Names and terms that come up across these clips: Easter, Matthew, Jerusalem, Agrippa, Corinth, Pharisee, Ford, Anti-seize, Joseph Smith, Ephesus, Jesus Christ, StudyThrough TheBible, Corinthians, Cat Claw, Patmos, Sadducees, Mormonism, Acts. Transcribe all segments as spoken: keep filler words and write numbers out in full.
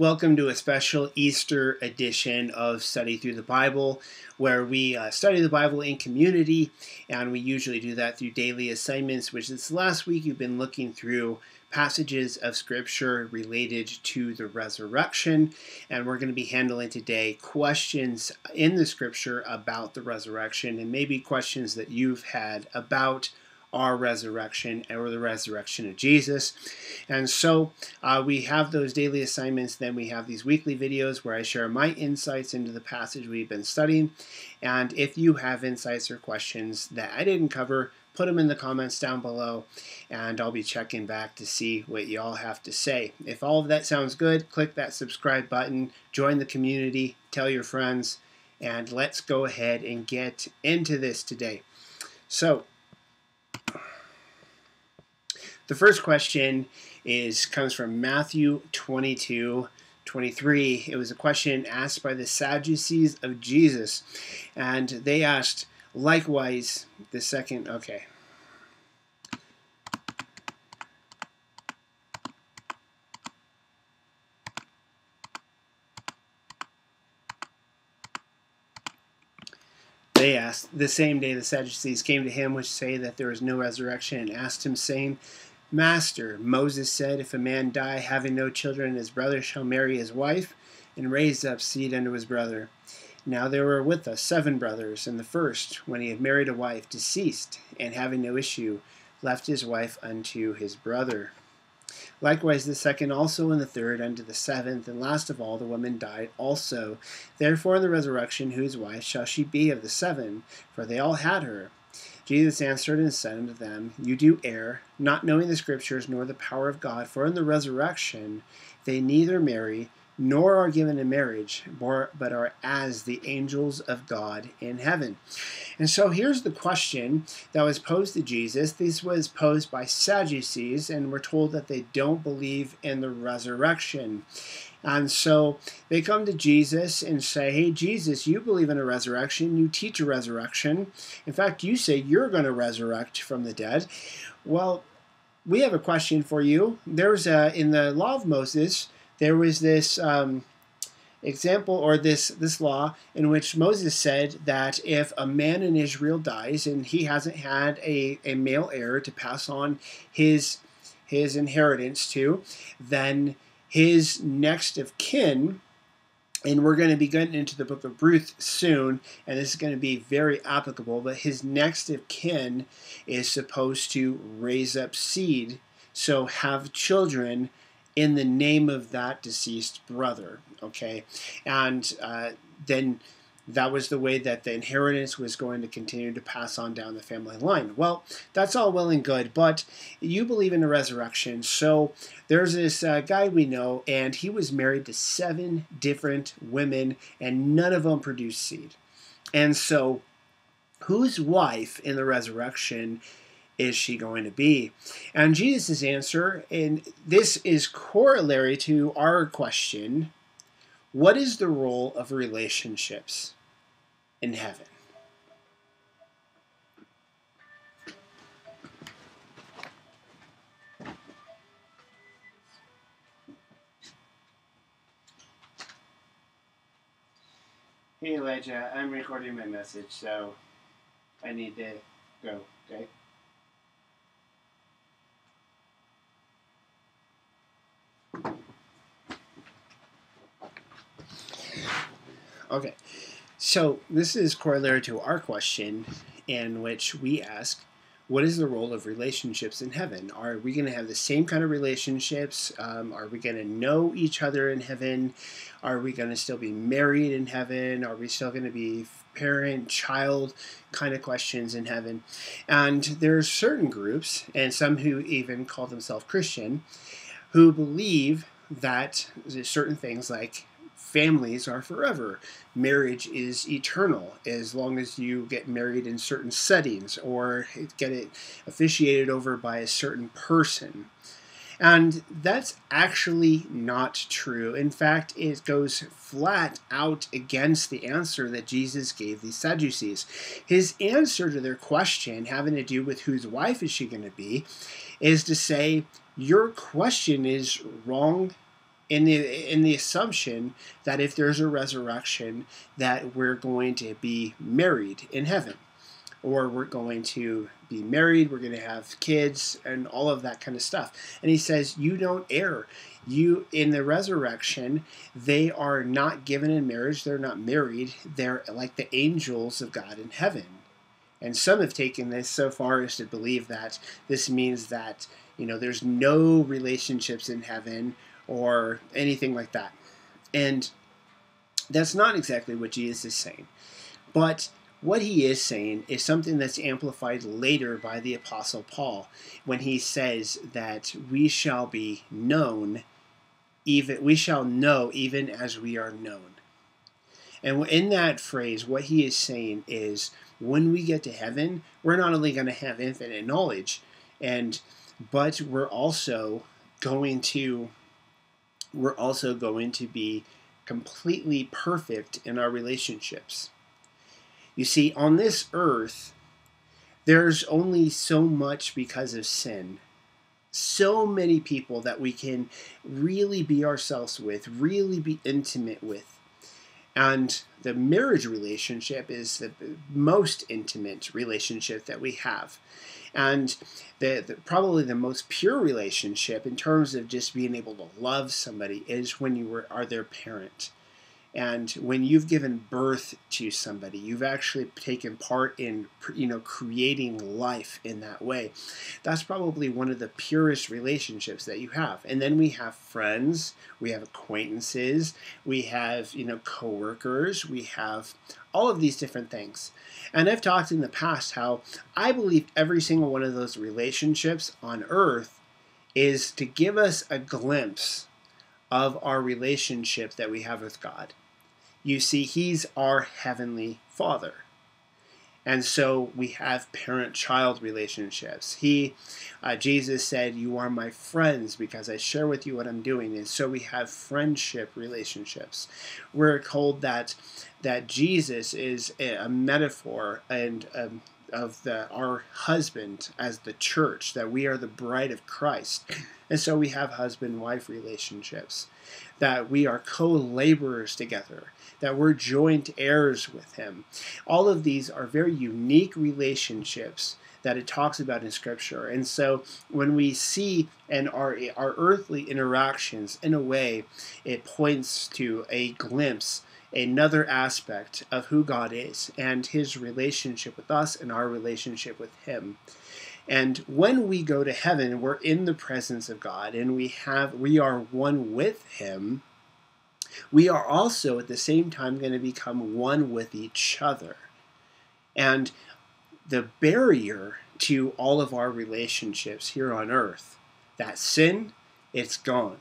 Welcome to a special Easter edition of Study Through the Bible, where we uh, study the Bible in community, and we usually do that through daily assignments, which this last week you've been looking through passages of Scripture related to the resurrection, and we're going to be handling today questions in the Scripture about the resurrection, and maybe questions that you've had about our resurrection or the resurrection of Jesus. And so uh, we have those daily assignments, then we have these weekly videos where I share my insights into the passage we've been studying. And if you have insights or questions that I didn't cover, put them in the comments down below, and I'll be checking back to see what you all have to say. If all of that sounds good, click that subscribe button, join the community, tell your friends, and let's go ahead and get into this today. So the first question is comes from Matthew twenty-two twenty-three. It was a question asked by the Sadducees of Jesus, and they asked, likewise, the second, okay. They asked, the same day the Sadducees came to him, which say that there is no resurrection, and asked him, saying, Master, Moses said, if a man die, having no children, his brother shall marry his wife, and raise up seed unto his brother. Now there were with us seven brothers, and the first, when he had married a wife, deceased, and having no issue, left his wife unto his brother. Likewise the second also, and the third unto the seventh, and last of all the woman died also. Therefore in the resurrection, whose wife shall she be of the seven? For they all had her. Jesus answered and said unto them, You do err, not knowing the Scriptures, nor the power of God. For in the resurrection they neither marry, nor are given in marriage, but are as the angels of God in heaven. And so here's the question that was posed to Jesus. This was posed by Sadducees, and we're told that they don't believe in the resurrection. And so they come to Jesus and say, hey, Jesus, you believe in a resurrection. You teach a resurrection. In fact, you say you're going to resurrect from the dead. Well, we have a question for you. There's a, in the law of Moses, there was this um, example or this, this law in which Moses said that if a man in Israel dies and he hasn't had a, a male heir to pass on his, his inheritance to, then his next of kin, and we're going to be getting into the book of Ruth soon, and this is going to be very applicable, but his next of kin is supposed to raise up seed, so have children in the name of that deceased brother, okay? And uh, then that was the way that the inheritance was going to continue to pass on down the family line. Well, that's all well and good, but you believe in the resurrection. So there's this uh, guy we know, and he was married to seven different women, and none of them produced seed. And so whose wife in the resurrection is she going to be? And Jesus' answer, and this is corollary to our question, what is the role of relationships in heaven? Hey Elijah, I'm recording my message, so I need to go, okay? Okay, so this is corollary to our question in which we ask, what is the role of relationships in heaven? Are we going to have the same kind of relationships? Um, are we going to know each other in heaven? Are we going to still be married in heaven? Are we still going to be parent-child kind of questions in heaven? And there are certain groups, and some who even call themselves Christian, who believe that certain things like families are forever. Marriage is eternal as long as you get married in certain settings or get it officiated over by a certain person. And that's actually not true. In fact, it goes flat out against the answer that Jesus gave the Sadducees. His answer to their question, having to do with whose wife is she going to be, is to say, your question is wrong in the in the assumption that if there's a resurrection, that we're going to be married in heaven, or we're going to be married, we're going to have kids, and all of that kind of stuff. And he says, you don't err. You, in the resurrection, they are not given in marriage, they're not married, they're like the angels of God in heaven. And some have taken this so far as to believe that this means that, you know, there's no relationships in heaven or anything like that. And that's not exactly what Jesus is saying. But what he is saying is something that's amplified later by the Apostle Paul when he says that we shall be known, even we shall know even as we are known. And in that phrase, what he is saying is when we get to heaven, we're not only going to have infinite knowledge, and but we're also going to we're also going to be completely perfect in our relationships. You see, on this earth, there's only so much because of sin. So many people that we can really be ourselves with, really be intimate with. And the marriage relationship is the most intimate relationship that we have. And the, the, probably the most pure relationship in terms of just being able to love somebody is when you were, are their parent. And when you've given birth to somebody, you've actually taken part in, you know, creating life in that way. That's probably one of the purest relationships that you have. And then we have friends, we have acquaintances, we have, you know, coworkers, we have all of these different things. And I've talked in the past how I believe every single one of those relationships on earth is to give us a glimpse of our relationship that we have with God. You see, he's our heavenly Father. And so we have parent-child relationships. He, uh, Jesus said, you are my friends because I share with you what I'm doing. And so we have friendship relationships. We're told that, that Jesus is a metaphor and a of the, our husband as the church, that we are the bride of Christ. And so we have husband-wife relationships, that we are co-laborers together, that we're joint heirs with him. All of these are very unique relationships that it talks about in Scripture. And so when we see and our, our earthly interactions, in a way, it points to a glimpse, another aspect of who God is and his relationship with us and our relationship with him. And when we go to heaven, we're in the presence of God and we have we are one with him. We are also at the same time going to become one with each other. And the barrier to all of our relationships here on earth, that sin, it's gone.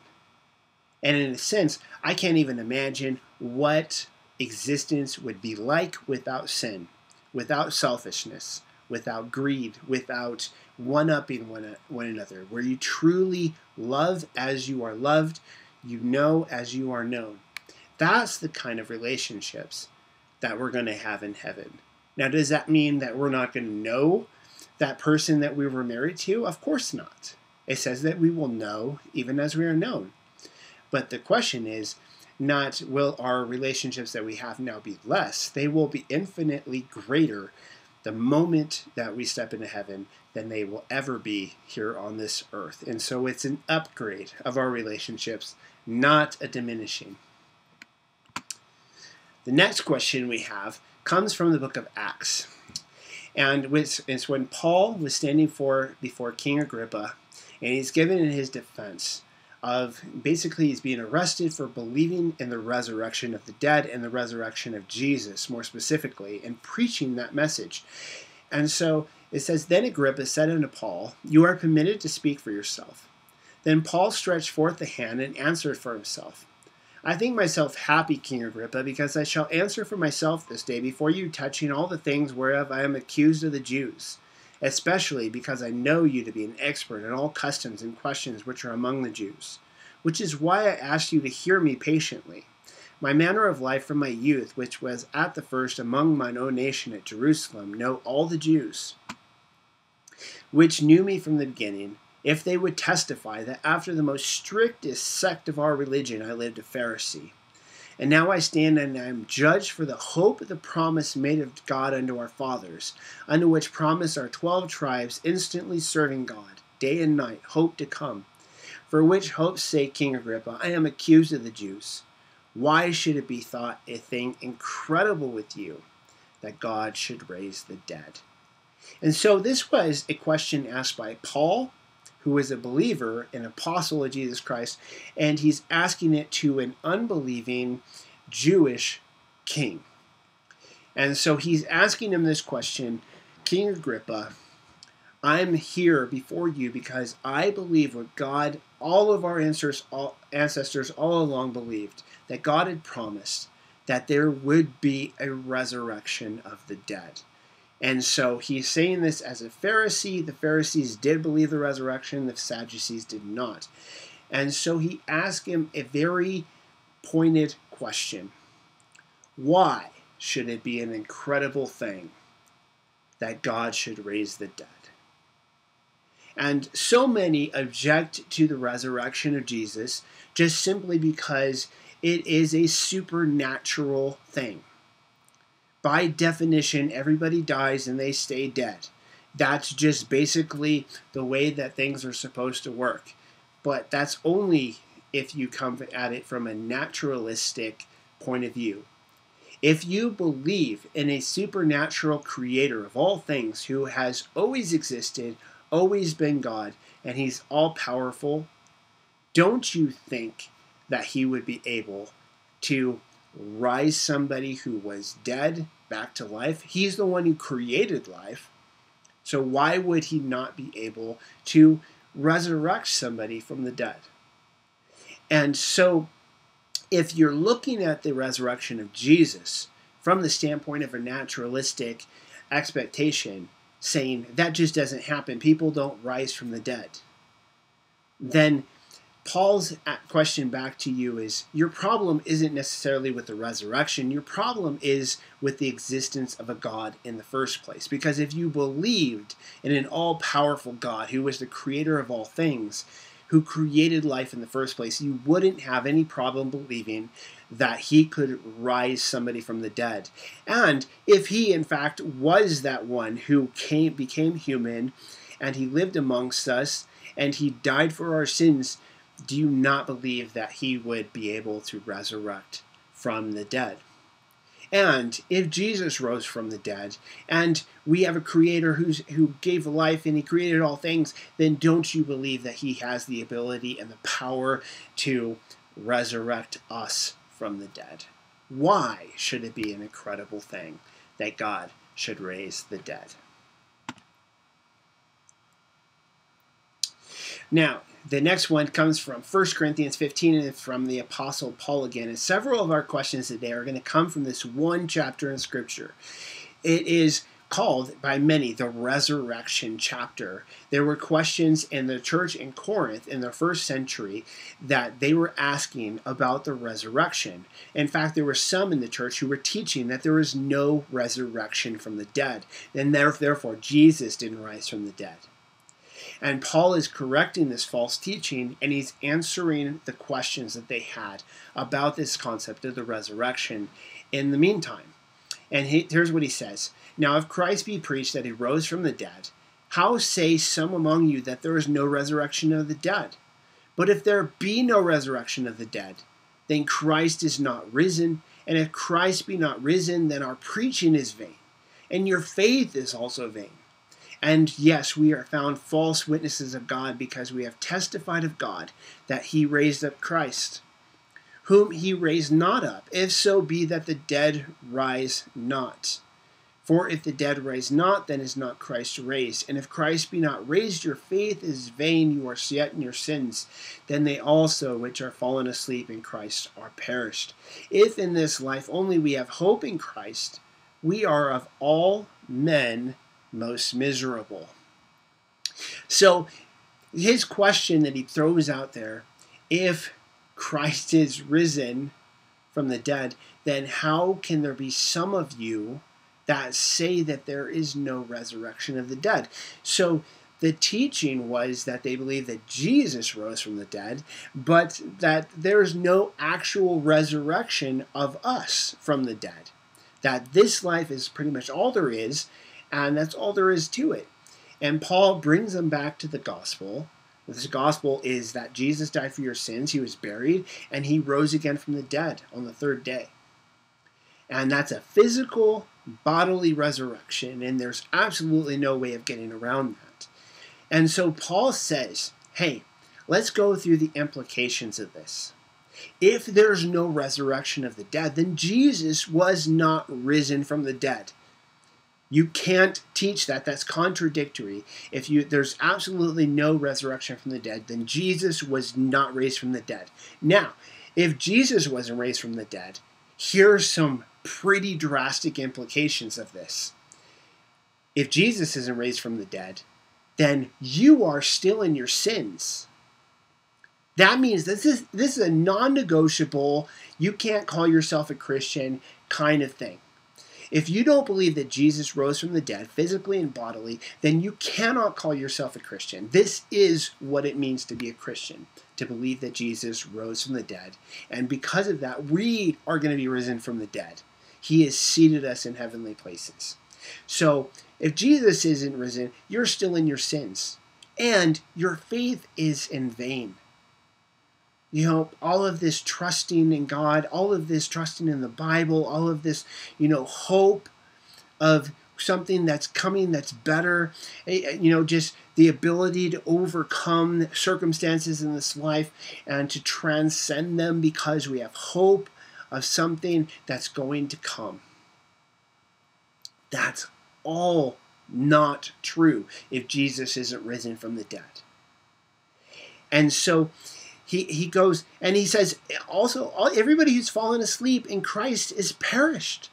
And in a sense, I can't even imagine what existence would be like without sin, without selfishness, without greed, without one-upping one, one another, where you truly love as you are loved, you know as you are known. That's the kind of relationships that we're going to have in heaven. Now, does that mean that we're not going to know that person that we were married to? Of course not. It says that we will know even as we are known. But the question is, not will our relationships that we have now be less. They will be infinitely greater the moment that we step into heaven than they will ever be here on this earth. And so it's an upgrade of our relationships, not a diminishing. The next question we have comes from the book of Acts. And it's when Paul was standing for, before King Agrippa, and he's given in his defense of basically he's being arrested for believing in the resurrection of the dead and the resurrection of Jesus, more specifically, and preaching that message. And so it says, Then Agrippa said unto Paul, You are permitted to speak for yourself. Then Paul stretched forth the hand and answered for himself, I think myself happy, King Agrippa, because I shall answer for myself this day before you touching all the things whereof I am accused of the Jews, especially because I know you to be an expert in all customs and questions which are among the Jews, which is why I ask you to hear me patiently. My manner of life from my youth, which was at the first among mine own nation at Jerusalem, know all the Jews, which knew me from the beginning, if they would testify that after the most strictest sect of our religion I lived a Pharisee. And now I stand and I am judged for the hope of the promise made of God unto our fathers, unto which promise our twelve tribes instantly serving God, day and night, hope to come. For which hope's sake, King Agrippa, I am accused of the Jews. Why should it be thought a thing incredible with you that God should raise the dead? And so this was a question asked by Paul, who is a believer, an apostle of Jesus Christ, and he's asking it to an unbelieving Jewish king. And so he's asking him this question, King Agrippa, I'm here before you because I believe what God, all of our ancestors all, ancestors all along believed, that God had promised that there would be a resurrection of the dead. And so he's saying this as a Pharisee. The Pharisees did believe the resurrection. The Sadducees did not. And so he asked him a very pointed question. Why should it be an incredible thing that God should raise the dead? And so many object to the resurrection of Jesus just simply because it is a supernatural thing. By definition, everybody dies and they stay dead. That's just basically the way that things are supposed to work. But that's only if you come at it from a naturalistic point of view. If you believe in a supernatural creator of all things who has always existed, always been God, and he's all-powerful, don't you think that he would be able to rise somebody who was dead back to life? He's the one who created life. So why would he not be able to resurrect somebody from the dead? And so if you're looking at the resurrection of Jesus from the standpoint of a naturalistic expectation, saying that just doesn't happen, people don't rise from the dead, then Paul's question back to you is, your problem isn't necessarily with the resurrection. Your problem is with the existence of a God in the first place. Because if you believed in an all-powerful God who was the creator of all things, who created life in the first place, you wouldn't have any problem believing that he could rise somebody from the dead. And if he, in fact, was that one who came, became human, and he lived amongst us, and he died for our sins, do you not believe that he would be able to resurrect from the dead? And if Jesus rose from the dead, and we have a creator who's, who gave life and he created all things, then don't you believe that he has the ability and the power to resurrect us from the dead? Why should it be an incredible thing that God should raise the dead? Now, the next one comes from First Corinthians fifteen and from the Apostle Paul again. And several of our questions today are going to come from this one chapter in Scripture. It is called by many the resurrection chapter. There were questions in the church in Corinth in the first century that they were asking about the resurrection. In fact, there were some in the church who were teaching that there was no resurrection from the dead, and therefore Jesus didn't rise from the dead. And Paul is correcting this false teaching, and he's answering the questions that they had about this concept of the resurrection in the meantime. And he, here's what he says. Now, if Christ be preached that he rose from the dead, how say some among you that there is no resurrection of the dead? But if there be no resurrection of the dead, then Christ is not risen. And if Christ be not risen, then our preaching is vain, and your faith is also vain. And yes, we are found false witnesses of God because we have testified of God that he raised up Christ, whom he raised not up, if so be that the dead rise not. For if the dead rise not, then is not Christ raised. And if Christ be not raised, your faith is vain, you are yet in your sins. Then they also which are fallen asleep in Christ are perished. If in this life only we have hope in Christ, we are of all men most miserable. So his question that he throws out there, if Christ is risen from the dead, then how can there be some of you that say that there is no resurrection of the dead? So The teaching was that they believed that Jesus rose from the dead, but that there is no actual resurrection of us from the dead. That this life is pretty much all there is, and that's all there is to it. And Paul brings them back to the gospel. This gospel is that Jesus died for your sins, he was buried, and he rose again from the dead on the third day. And that's a physical, bodily resurrection, and there's absolutely no way of getting around that. And so Paul says, hey, let's go through the implications of this. If there's no resurrection of the dead, then Jesus was not risen from the dead. You can't teach that. That's contradictory. If you there's absolutely no resurrection from the dead, then Jesus was not raised from the dead. Now, if Jesus wasn't raised from the dead, here's some pretty drastic implications of this. If Jesus isn't raised from the dead, then you are still in your sins. That means this is, this is a non-negotiable, you can't call yourself a Christian kind of thing. If you don't believe that Jesus rose from the dead, physically and bodily, then you cannot call yourself a Christian. This is what it means to be a Christian, to believe that Jesus rose from the dead. And because of that, we are going to be risen from the dead. He has seated us in heavenly places. So if Jesus isn't risen, you're still in your sins. And your faith is in vain. You know, all of this trusting in God, all of this trusting in the Bible, all of this, you know, hope of something that's coming that's better, you know, just the ability to overcome circumstances in this life and to transcend them because we have hope of something that's going to come. That's all not true if Jesus isn't risen from the dead. And so He, he goes, and he says, also, all, everybody who's fallen asleep in Christ is perished.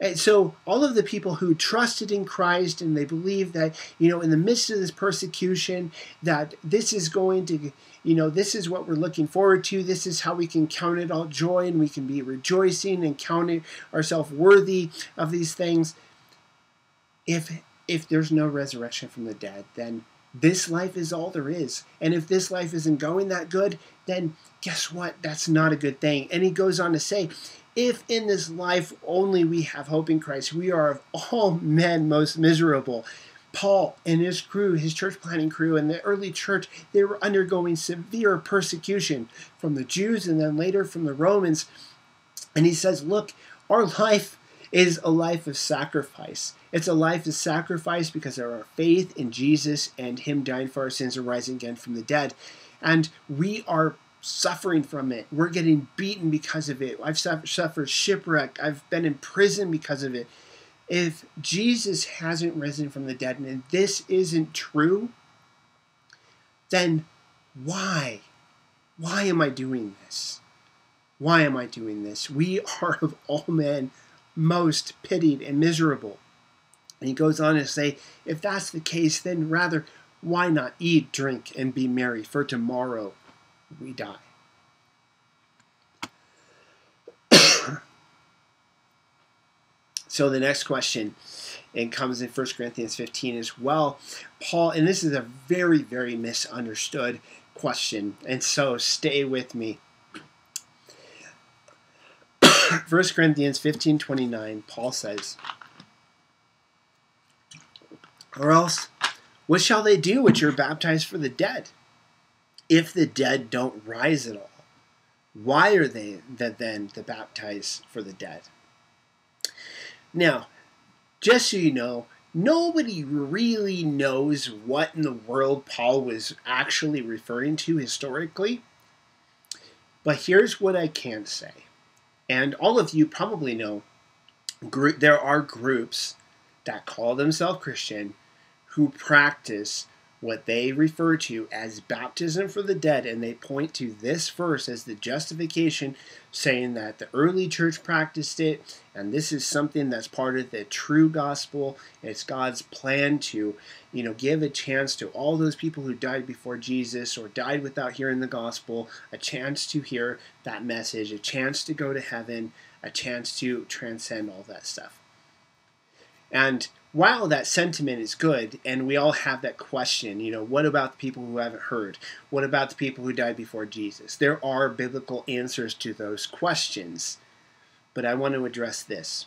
And so all of the people who trusted in Christ and they believe that, you know, in the midst of this persecution, that this is going to, you know, this is what we're looking forward to. This is how we can count it all joy and we can be rejoicing and counting ourselves worthy of these things. If, if there's no resurrection from the dead, then this life is all there is. And if this life isn't going that good, then guess what? That's not a good thing. And he goes on to say, if in this life only we have hope in Christ, we are of all men most miserable. Paul and his crew, his church planting crew, and the early church, they were undergoing severe persecution from the Jews and then later from the Romans. And he says, look, our life is a life of sacrifice. It's a life of sacrifice because of our faith in Jesus and him dying for our sins and rising again from the dead. And we are suffering from it. We're getting beaten because of it. I've suffered shipwreck. I've been in prison because of it. If Jesus hasn't risen from the dead and this isn't true, then why? Why am I doing this? Why am I doing this? We are of all men most pitied and miserable. And he goes on to say, if that's the case, then rather, why not eat, drink, and be merry, for tomorrow we die. So the next question, it comes in First Corinthians fifteen as well. Paul, and this is a very, very misunderstood question, and so stay with me. First Corinthians fifteen twenty-nine, Paul says, or else, what shall they do which are baptized for the dead, if the dead don't rise at all? Why are they that then the baptized for the dead? Now, just so you know, nobody really knows what in the world Paul was actually referring to historically. But here's what I can say. And all of you probably know there are groups that call themselves Christian who practice what they refer to as baptism for the dead, and they point to this verse as the justification, saying that the early church practiced it, and this is something that's part of the true gospel. It's God's plan to, you know, give a chance to all those people who died before Jesus or died without hearing the gospel, a chance to hear that message, a chance to go to heaven, a chance to transcend all that stuff. And Wow, that sentiment is good, and we all have that question, you know, what about the people who haven't heard? What about the people who died before Jesus? There are biblical answers to those questions, but I want to address this.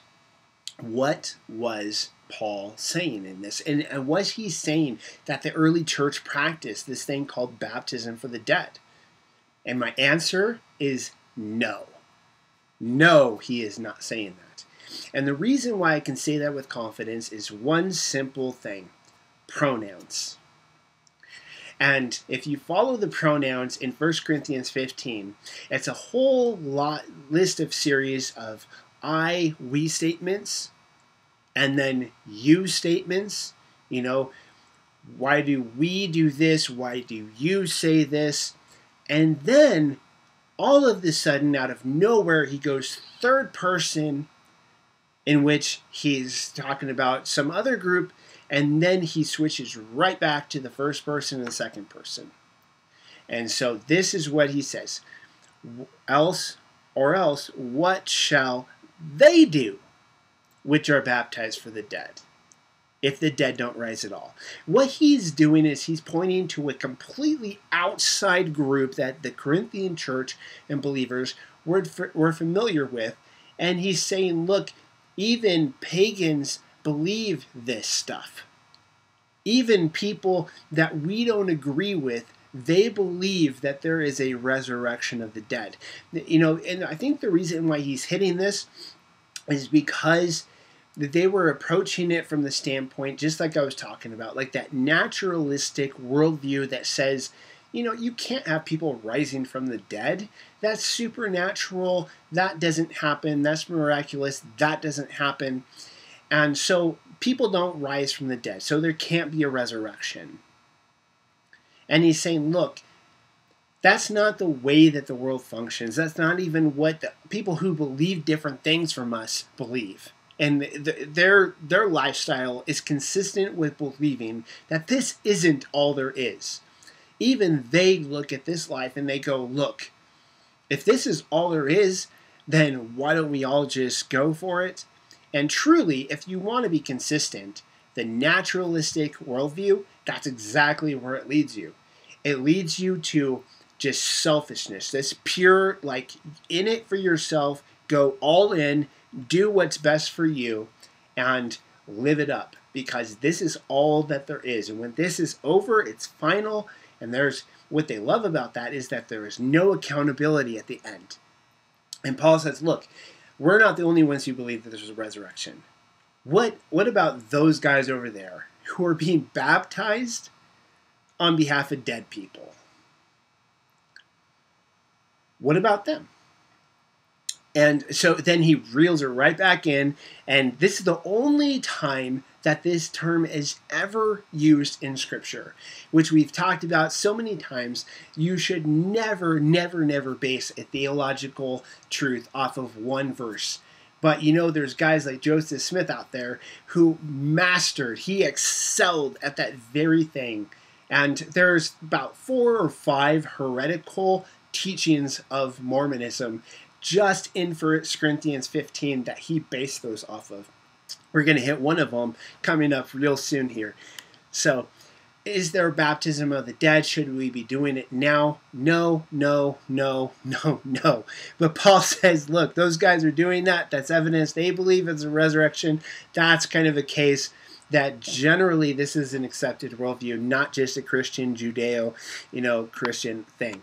What was Paul saying in this? And, and was he saying that the early church practiced this thing called baptism for the dead? And my answer is no. No, he is not saying that. And the reason why I can say that with confidence is one simple thing: pronouns. And if you follow the pronouns in First Corinthians fifteen, it's a whole lot list of series of I, we statements, and then you statements. You know, why do we do this? Why do you say this? And then all of a sudden, out of nowhere, he goes third person, in which he's talking about some other group, and then he switches right back to the first person and the second person. And so this is what he says: else, or else, what shall they do which are baptized for the dead, if the dead don't rise at all? What he's doing is he's pointing to a completely outside group that the Corinthian church and believers were, were familiar with, and he's saying, look, even pagans believe this stuff. Even people that we don't agree with, they believe that there is a resurrection of the dead. You know, and I think the reason why he's hitting this is because they were approaching it from the standpoint, just like I was talking about, like that naturalistic worldview that says, you know, you can't have people rising from the dead. That's supernatural. That doesn't happen. That's miraculous. That doesn't happen. And so people don't rise from the dead. So there can't be a resurrection. And he's saying, look, that's not the way that the world functions. That's not even what the people who believe different things from us believe. And the, their, their lifestyle is consistent with believing that this isn't all there is. Even they look at this life and they go, look, if this is all there is, then why don't we all just go for it? And truly, if you want to be consistent, the naturalistic worldview, that's exactly where it leads you. It leads you to just selfishness, this pure, like, in it for yourself, go all in, do what's best for you, and live it up. Because this is all that there is. And when this is over, it's final. And there's what they love about that is that there is no accountability at the end. And Paul says, look, we're not the only ones who believe that there's a resurrection. What, what about those guys over there who are being baptized on behalf of dead people? What about them? And so then he reels her right back in, and this is the only time that this term is ever used in Scripture, which we've talked about so many times. You should never, never, never base a theological truth off of one verse. But, you know, there's guys like Joseph Smith out there who mastered, he excelled at that very thing. And there's about four or five heretical teachings of Mormonism just in First Corinthians fifteen that he based those off of. We're going to hit one of them coming up real soon here. So, is there baptism of the dead? Should we be doing it now? No, no, no, no, no. But Paul says, look, those guys are doing that. That's evidence. They believe it's a resurrection. That's kind of a case that generally this is an accepted worldview, not just a Christian, Judeo, you know, Christian thing.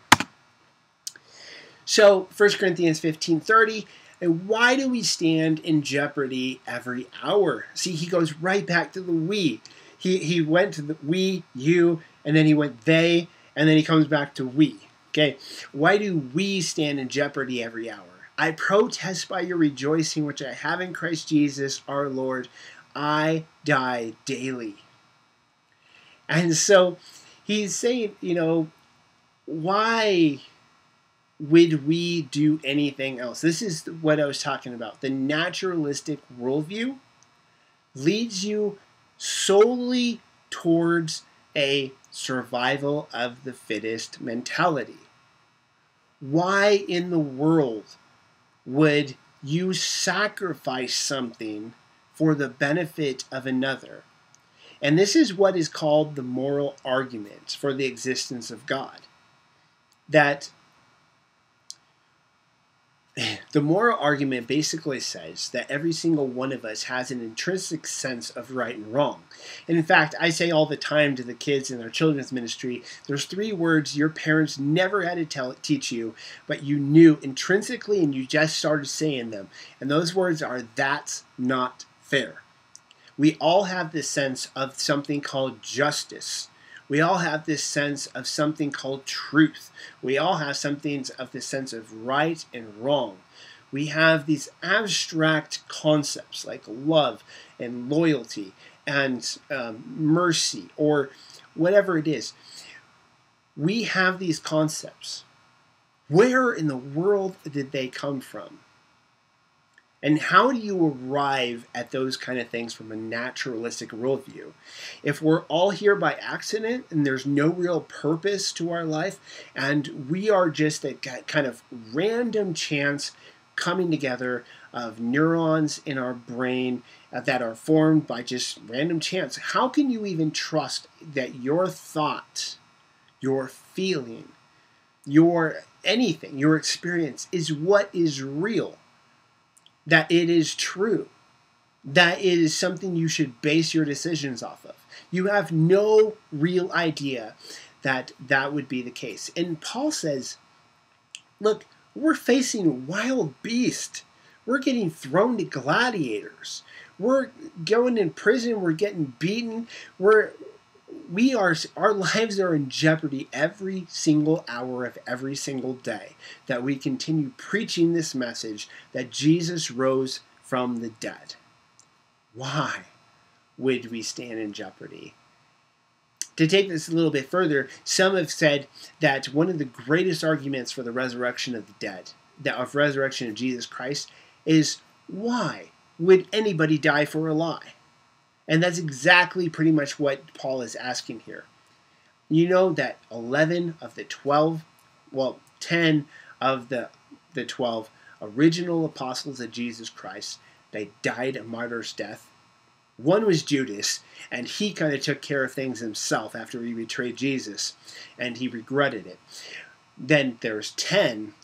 So, First Corinthians fifteen thirty. And why do we stand in jeopardy every hour? See, he goes right back to the we. He, he went to the we, you, and then he went they, and then he comes back to we. Okay, why do we stand in jeopardy every hour? I protest by your rejoicing, which I have in Christ Jesus our Lord. I die daily. And so he's saying, you know, why would we do anything else? This is what I was talking about. The naturalistic worldview leads you solely towards a survival of the fittest mentality. Why in the world would you sacrifice something for the benefit of another. And this is what is called the moral argument for the existence of God. That the moral argument basically says that every single one of us has an intrinsic sense of right and wrong. And in fact, I say all the time to the kids in their children's ministry, there's three words your parents never had to tell, teach you, but you knew intrinsically and you just started saying them. And those words are, that's not fair. We all have this sense of something called justice. We all have this sense of something called truth. We all have something of this sense of right and wrong. We have these abstract concepts like love and loyalty and um, mercy or whatever it is. We have these concepts. Where in the world did they come from? And how do you arrive at those kind of things from a naturalistic worldview? If we're all here by accident and there's no real purpose to our life, and we are just a kind of random chance coming together of neurons in our brain that are formed by just random chance, how can you even trust that your thought, your feeling, your anything, your experience is what is real? That it is true, that it is something you should base your decisions off of? You have no real idea that that would be the case. And Paul says, look, we're facing wild beasts. We're getting thrown to gladiators. We're going in prison. We're getting beaten. We're, we are, our lives are in jeopardy every single hour of every single day that we continue preaching this message that Jesus rose from the dead. Why would we stand in jeopardy? To take this a little bit further, some have said that one of the greatest arguments for the resurrection of the dead, that of resurrection of Jesus Christ, is why would anybody die for a lie? And that's exactly pretty much what Paul is asking here. You know that eleven of the twelve, well, ten of the, the twelve original apostles of Jesus Christ, they died a martyr's death. One was Judas, and he kind of took care of things himself after he betrayed Jesus, and he regretted it. Then there's ten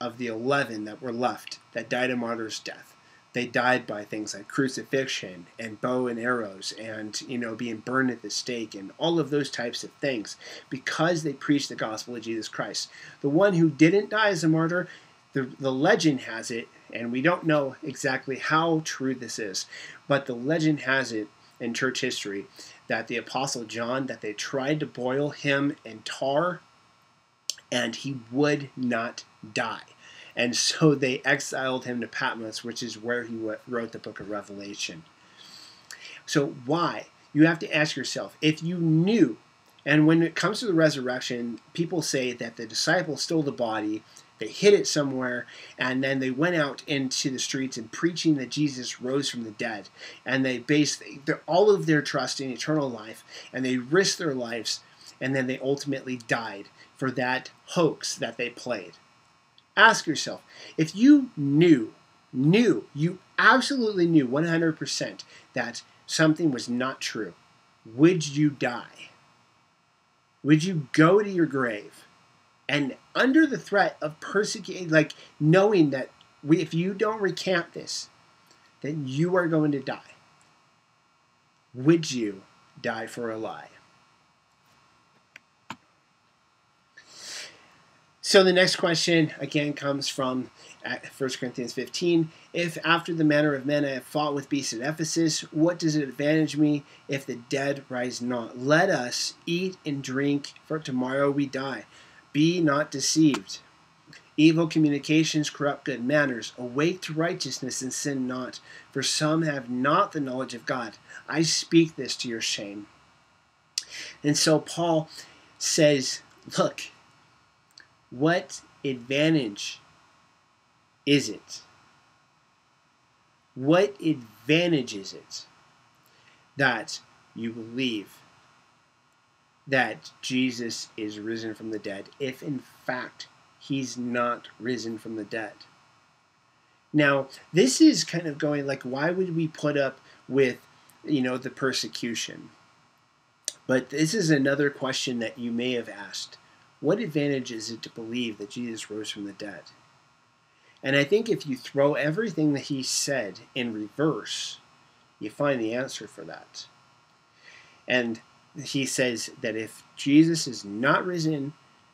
of the eleven that were left that died a martyr's death. They died by things like crucifixion and bow and arrows and, you know, being burned at the stake and all of those types of things because they preached the gospel of Jesus Christ. The one who didn't die as a martyr, the, the legend has it, and we don't know exactly how true this is, but the legend has it in church history that the Apostle John, that they tried to boil him in tar and he would not die. And so they exiled him to Patmos, which is where he wrote the book of Revelation. So why? You have to ask yourself, if you knew, and when it comes to the resurrection, people say that the disciples stole the body, they hid it somewhere, and then they went out into the streets and preaching that Jesus rose from the dead. And they based all of their trust in eternal life, and they risked their lives, and then they ultimately died for that hoax that they played. Ask yourself, if you knew, knew, you absolutely knew one hundred percent that something was not true, would you die? Would you go to your grave? And under the threat of persecution, like knowing that we, if you don't recant this, then you are going to die. Would you die for a lie? So the next question, again, comes from First Corinthians fifteen. If after the manner of men I have fought with beasts at Ephesus, what does it advantage me if the dead rise not? Let us eat and drink, for tomorrow we die. Be not deceived. Evil communications corrupt good manners. Awake to righteousness and sin not, for some have not the knowledge of God. I speak this to your shame. And so Paul says, look, what advantage is it? What advantage is it that you believe that Jesus is risen from the dead if in fact he's not risen from the dead? Now, this is kind of going like, why would we put up with, you know, the persecution. But this is another question that you may have asked. What advantage is it to believe that Jesus rose from the dead? And I think if you throw everything that he said in reverse, you find the answer for that. And he says that if Jesus is not risen,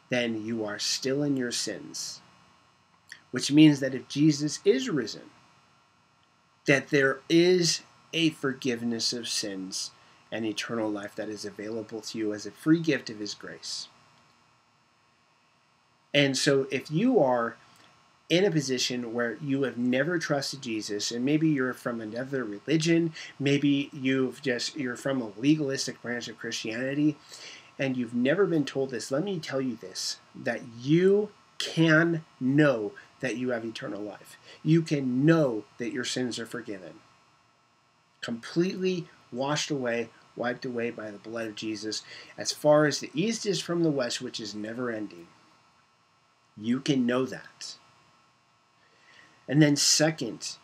then you are still in your sins. Which means that if Jesus is risen, that there is a forgiveness of sins and eternal life that is available to you as a free gift of his grace. And so if you are in a position where you have never trusted Jesus, and maybe you're from another religion, maybe you've just, you're from a legalistic branch of Christianity, and you've never been told this, let me tell you this, that you can know that you have eternal life. You can know that your sins are forgiven. Completely washed away, wiped away by the blood of Jesus, as far as the east is from the west, which is never ending. You can know that. And then second,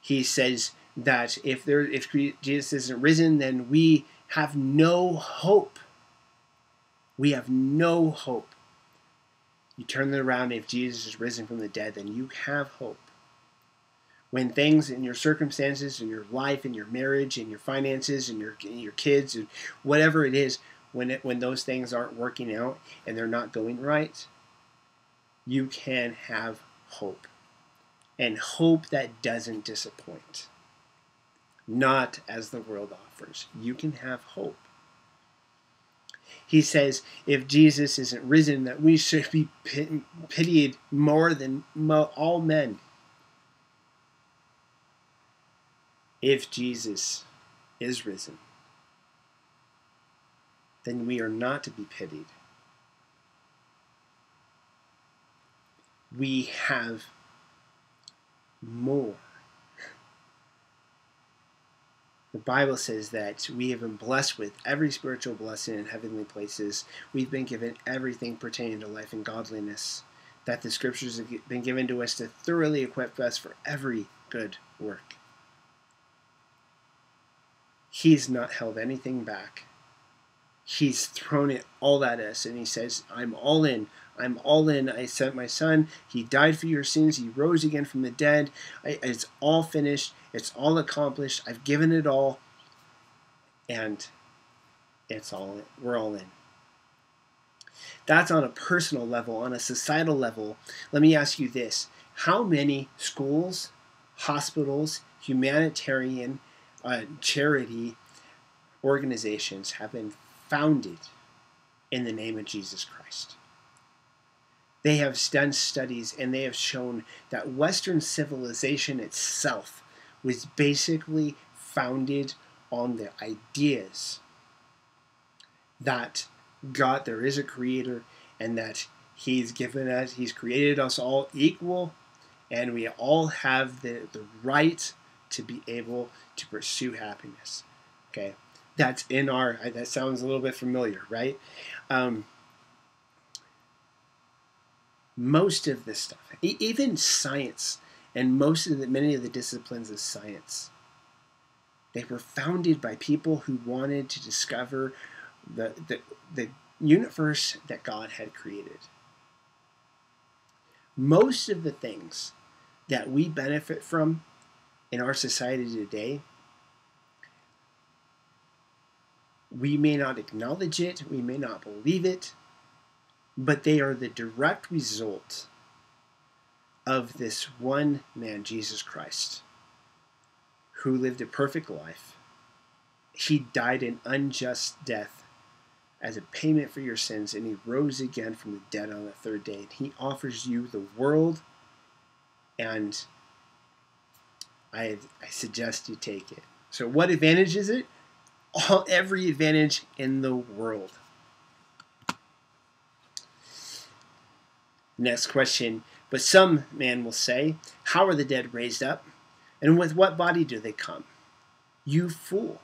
he says that if there, if Jesus isn't risen, then we have no hope. We have no hope. You turn it around, if Jesus is risen from the dead, then you have hope. When things in your circumstances, in your life, in your marriage, in your finances, in your, in your kids, and whatever it is, when, it, when those things aren't working out and they're not going right, you can have hope. And hope that doesn't disappoint. Not as the world offers. You can have hope. He says, if Jesus isn't risen, that we should be pitied more than all men. If Jesus is risen, then we are not to be pitied. We have more. The Bible says that we have been blessed with every spiritual blessing in heavenly places. We've been given everything pertaining to life and godliness, that the scriptures have been given to us to thoroughly equip us for every good work. He's not held anything back. He's thrown it all at us, and he says, I'm all in. I'm all in. I sent my son. He died for your sins. He rose again from the dead. I, it's all finished. It's all accomplished. I've given it all. And it's all, we're all in. That's on a personal level, on a societal level. Let me ask you this. How many schools, hospitals, humanitarian, uh, charity organizations have been founded in the name of Jesus Christ? They have done studies, and they have shown that Western civilization itself was basically founded on the ideas that God, there is a creator, and that he's given us, he's created us all equal, and we all have the, the right to be able to pursue happiness. Okay, that's in our, that sounds a little bit familiar, right? Um, Most of this stuff, even science, and most of the, many of the disciplines of science, they were founded by people who wanted to discover the, the, the universe that God had created. Most of the things that we benefit from in our society today, we may not acknowledge it, we may not believe it, but they are the direct result of this one man, Jesus Christ, who lived a perfect life. He died an unjust death as a payment for your sins, and he rose again from the dead on the third day. And he offers you the world, and I, I suggest you take it. So what advantage is it? All, every advantage in the world. Next question. But some man will say, how are the dead raised up? And with what body do they come? You fool.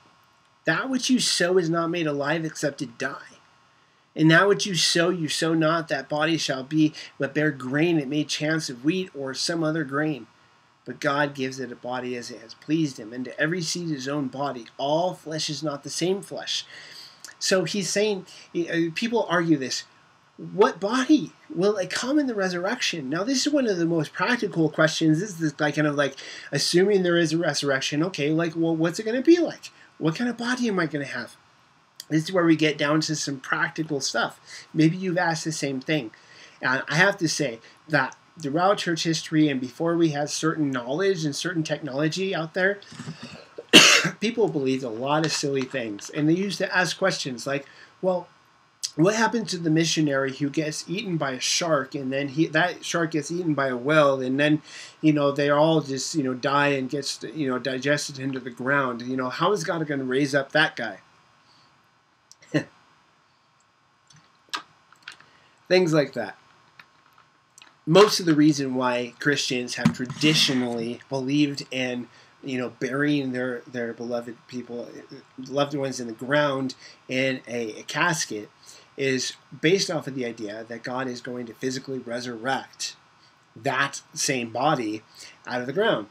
That which you sow is not made alive except it die. And that which you sow, you sow not, that body shall be but bare grain. It may chance of wheat or some other grain. but God gives it a body as it has pleased him. And to every seed his own body. All flesh is not the same flesh. So he's saying, people argue this, what body will it come in the resurrection? Now, this is one of the most practical questions. This is like kind of like, assuming there is a resurrection, okay, like, well, what's it going to be like? What kind of body am I going to have? This is where we get down to some practical stuff. Maybe you've asked the same thing. And I have to say that throughout church history and before we had certain knowledge and certain technology out there, people believed a lot of silly things. And they used to ask questions like, well, what happens to the missionary who gets eaten by a shark, and then he, that shark gets eaten by a whale, and then, you know, they all just, you know, die and gets, you know, digested into the ground. You know, how is God going to raise up that guy? Things like that. Most of the reason why Christians have traditionally believed in, you know, burying their, their beloved people, loved ones in the ground in a, a casket is based off of the idea that God is going to physically resurrect that same body out of the ground.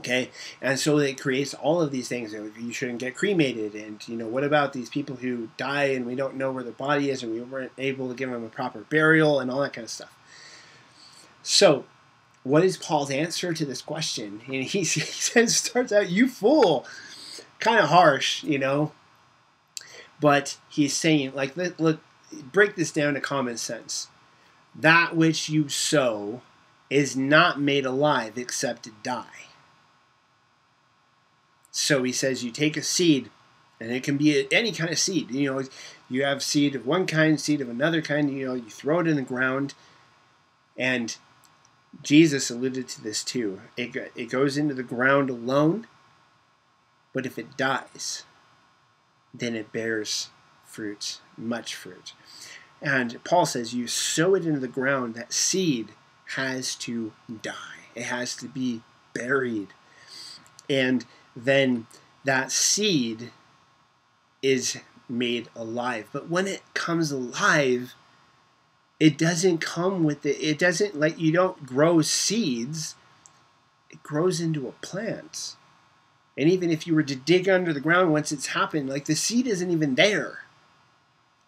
Okay, and so it creates all of these things. You shouldn't get cremated, and, you know, what about these people who die and we don't know where their body is and we weren't able to give them a proper burial and all that kind of stuff. So, what is Paul's answer to this question? And he, he says, starts out, you fool! Kind of harsh, you know? But he's saying, like, look, break this down to common sense. That which you sow is not made alive except to die. So he says you take a seed, and it can be any kind of seed. You know, you have seed of one kind, seed of another kind. You know, you throw it in the ground, and Jesus alluded to this too. It, it goes into the ground alone, but if it dies, then it bears fruit, much fruit. And Paul says you sow it into the ground. That seed has to die. It has to be buried. And then that seed is made alive. But when it comes alive, it doesn't come with it. It doesn't let you don't grow seeds. It grows into a plant. And even if you were to dig under the ground once it's happened, like the seed isn't even there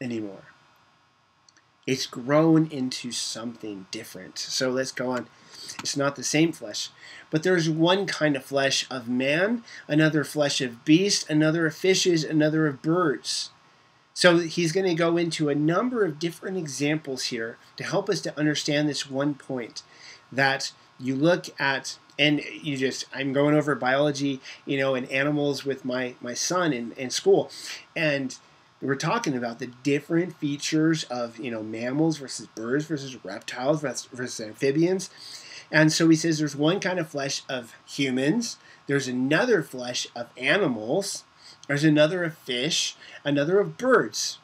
anymore. It's grown into something different. So let's go on. It's not the same flesh. But there's one kind of flesh of man, another flesh of beast, another of fishes, another of birds. So he's going to go into a number of different examples here to help us to understand this one point that you look at, and you just, I'm going over biology, you know, and animals with my, my son in, in school, and we're talking about the different features of, you know, mammals versus birds versus reptiles versus amphibians. And so he says there's one kind of flesh of humans, there's another flesh of animals, there's another of fish, another of birds.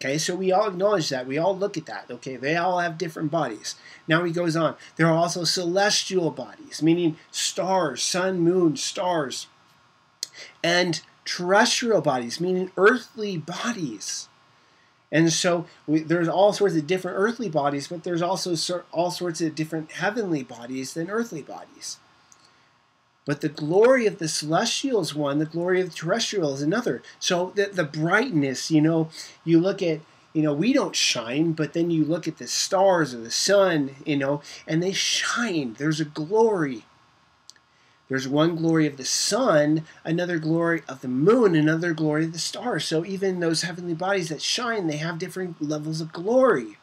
Okay, so we all acknowledge that. We all look at that. Okay, they all have different bodies. Now he goes on. There are also celestial bodies, meaning stars, sun, moon, stars, and terrestrial bodies, meaning earthly bodies. And so we, there's all sorts of different earthly bodies, but there's also so, all sorts of different heavenly bodies than earthly bodies. But the glory of the celestial is one, the glory of the terrestrial is another. So the, the brightness, you know, you look at, you know, we don't shine, but then you look at the stars or the sun, you know, and they shine. There's a glory. There's one glory of the sun, another glory of the moon, another glory of the stars. So even those heavenly bodies that shine, they have different levels of glory.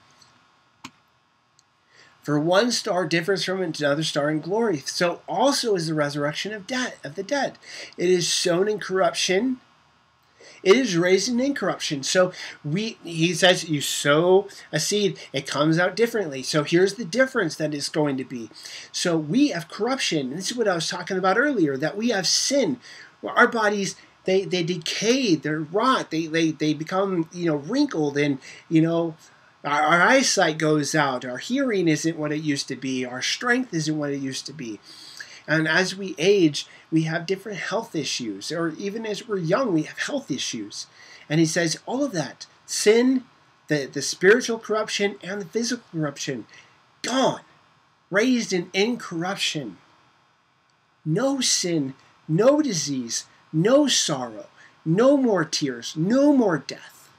For one star differs from another star in glory. So also is the resurrection of, dead, of the dead. It is sown in corruption. It is raised in incorruption. So we, he says you sow a seed, it comes out differently. So here's the difference that it's going to be. So we have corruption. And this is what I was talking about earlier, that we have sin. Well, our bodies, they, they decay, they rot, they, they, they become, you know, wrinkled, and, you know, our, our eyesight goes out. Our hearing isn't what it used to be. Our strength isn't what it used to be. And as we age, we have different health issues. Or even as we're young, we have health issues. And he says all of that, sin, the, the spiritual corruption, and the physical corruption, gone, raised in incorruption. no sin, no disease, no sorrow, no more tears, no more death.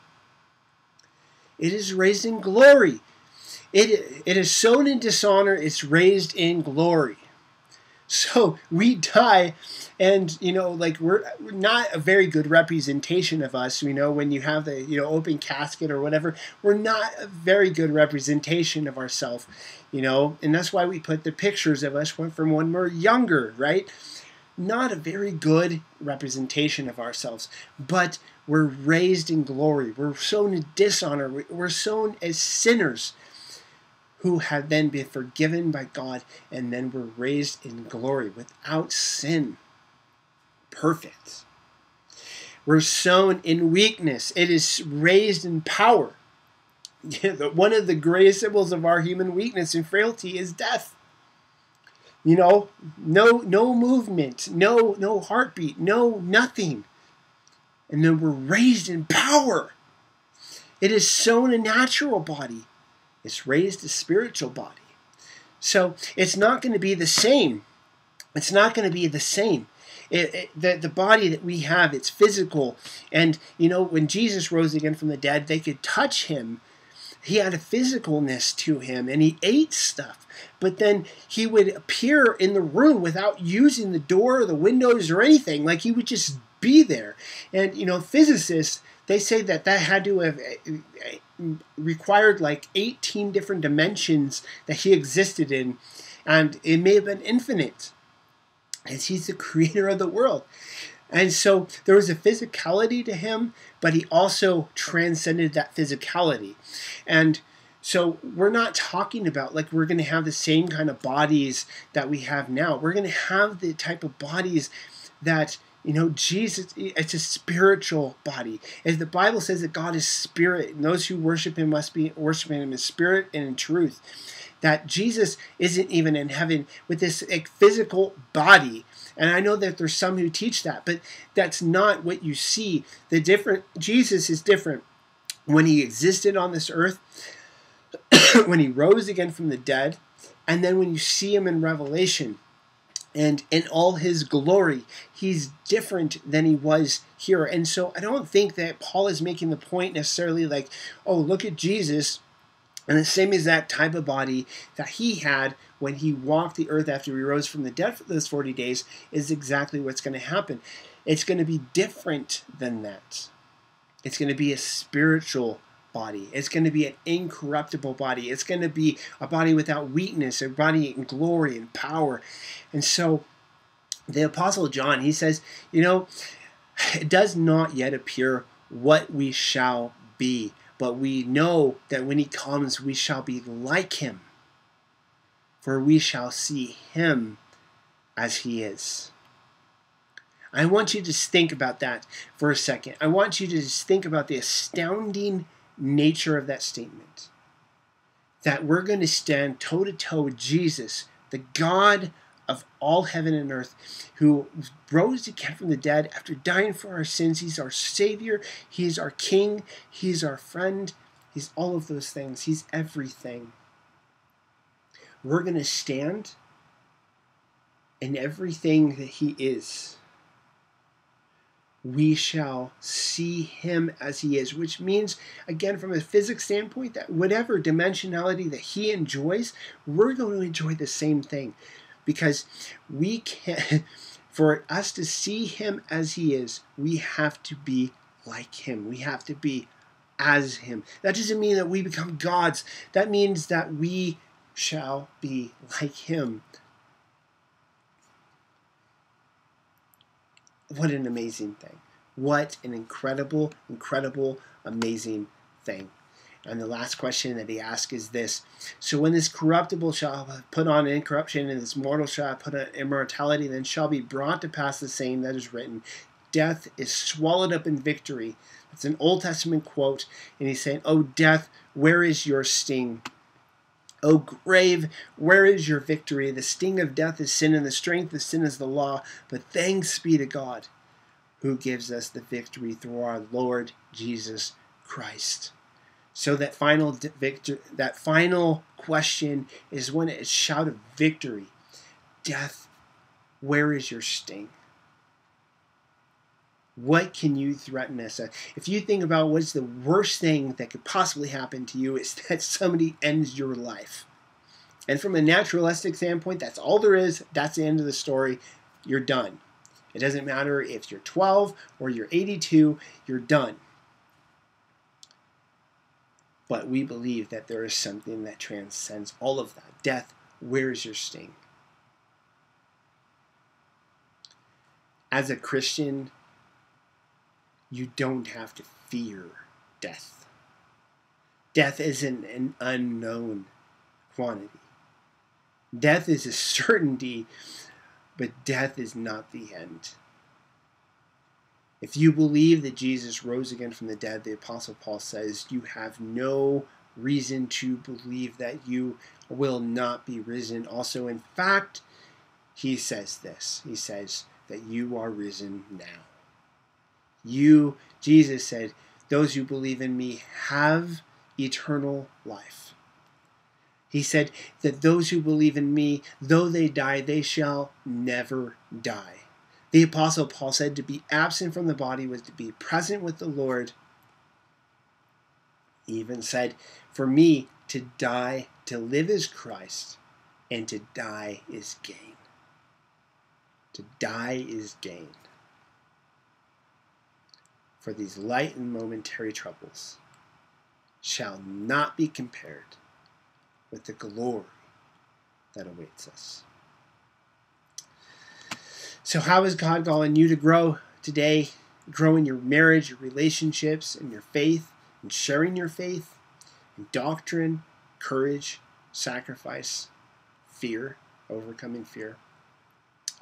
It is raised in glory. It, it is sown in dishonor, it's raised in glory. So we die, and, you know, like, we're not a very good representation of us, you know, when you have the, you know, open casket or whatever. We're not a very good representation of ourselves, you know, and that's why we put the pictures of us from when we're younger, right? Not a very good representation of ourselves, but we're raised in glory. We're sown in dishonor. We're sown as sinners who have then been forgiven by God, and then were raised in glory without sin. Perfect. We're sown in weakness. It is raised in power. One of the greatest symbols of our human weakness and frailty is death. You know, no, no movement, no, no heartbeat, no nothing. And then we're raised in power. It is sown a natural body. It's raised a spiritual body. So it's not going to be the same. It's not going to be the same. It, it, the, the body that we have, it's physical. And, you know, when Jesus rose again from the dead, they could touch him. He had a physicalness to him, and he ate stuff. But then he would appear in the room without using the door or the windows or anything. Like, he would just be there. And, you know, physicists, they say that that had to have required like eighteen different dimensions that he existed in, and it may have been infinite, as he's the creator of the world. And so there was a physicality to him, but he also transcended that physicality. And so we're not talking about like we're going to have the same kind of bodies that we have now. We're going to have the type of bodies that, you know, Jesus, it's a spiritual body. As the Bible says that God is spirit, and those who worship him must be worshiping him in spirit and in truth. That Jesus isn't even in heaven with this like, physical body. And I know that there's some who teach that, but that's not what you see. The different Jesus is different when he existed on this earth, when he rose again from the dead, and then when you see him in Revelation. And in all his glory, he's different than he was here. And so I don't think that Paul is making the point necessarily like, oh, look at Jesus and the same exact type of body that he had when he walked the earth after he rose from the dead for those forty days is exactly what's going to happen. It's going to be different than that. It's going to be a spiritual body. Body. It's going to be an incorruptible body. It's going to be a body without weakness, a body in glory and power. And so the Apostle John, he says, you know, it does not yet appear what we shall be, but we know that when he comes, we shall be like him, for we shall see him as he is. I want you to just think about that for a second. I want you to just think about the astounding nature of that statement, that we're going to stand toe-to-toe with Jesus, the God of all heaven and earth, who rose again from the dead after dying for our sins. He's our Savior. He's our King. He's our friend. He's all of those things. He's everything. We're going to stand in everything that he is. We shall see him as he is, which means, again, from a physics standpoint, that whatever dimensionality that he enjoys, we're going to enjoy the same thing, because we can't, for us to see him as he is, we have to be like him. We have to be as him. That doesn't mean that we become gods. That means that we shall be like him. What an amazing thing. What an incredible, incredible, amazing thing. And the last question that he asks is this. So when this corruptible shall put on incorruption, and this mortal shall put on immortality, then shall be brought to pass the saying that is written, death is swallowed up in victory. That's an Old Testament quote. And he's saying, oh, death, where is your sting? O grave, where is your victory? The sting of death is sin, and the strength of sin is the law. But thanks be to God, who gives us the victory through our Lord Jesus Christ. So that final victor, that final question is one, a shout of victory. Death Where is your sting? What can you threaten us with? If you think about what's the worst thing that could possibly happen to you, is that somebody ends your life. And from a naturalistic standpoint, that's all there is. That's the end of the story. You're done. It doesn't matter if you're twelve or you're eighty-two, you're done. But we believe that there is something that transcends all of that. Death, where is your sting? As a Christian, you don't have to fear death. Death isn't an unknown quantity. Death is a certainty, but death is not the end. If you believe that Jesus rose again from the dead, the Apostle Paul says, you have no reason to believe that you will not be risen. Also, in fact, he says this. He says that you are risen now. You, Jesus said, those who believe in me have eternal life. He said that those who believe in me, though they die, they shall never die. The Apostle Paul said to be absent from the body was to be present with the Lord. He even said, for me to die, to live is Christ, and to die is gain. To die is gain. For these light and momentary troubles shall not be compared with the glory that awaits us. So how is God calling you to grow today? Grow in your marriage, your relationships, and your faith, and sharing your faith, and doctrine, courage, sacrifice, fear, overcoming fear.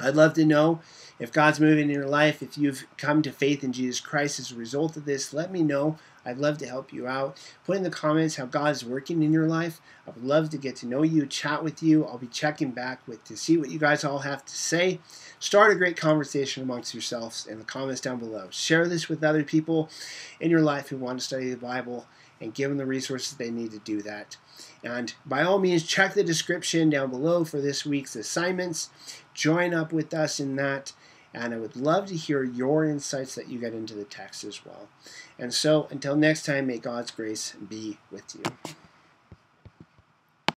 I'd love to know if God's moving in your life, if you've come to faith in Jesus Christ as a result of this, let me know. I'd love to help you out. Put in the comments how God's working in your life. I would love to get to know you, chat with you. I'll be checking back with to see what you guys all have to say. Start a great conversation amongst yourselves in the comments down below. Share this with other people in your life who want to study the Bible, and give them the resources they need to do that. And by all means, check the description down below for this week's assignments. Join up with us in that. And I would love to hear your insights that you get into the text as well. And so, until next time, may God's grace be with you.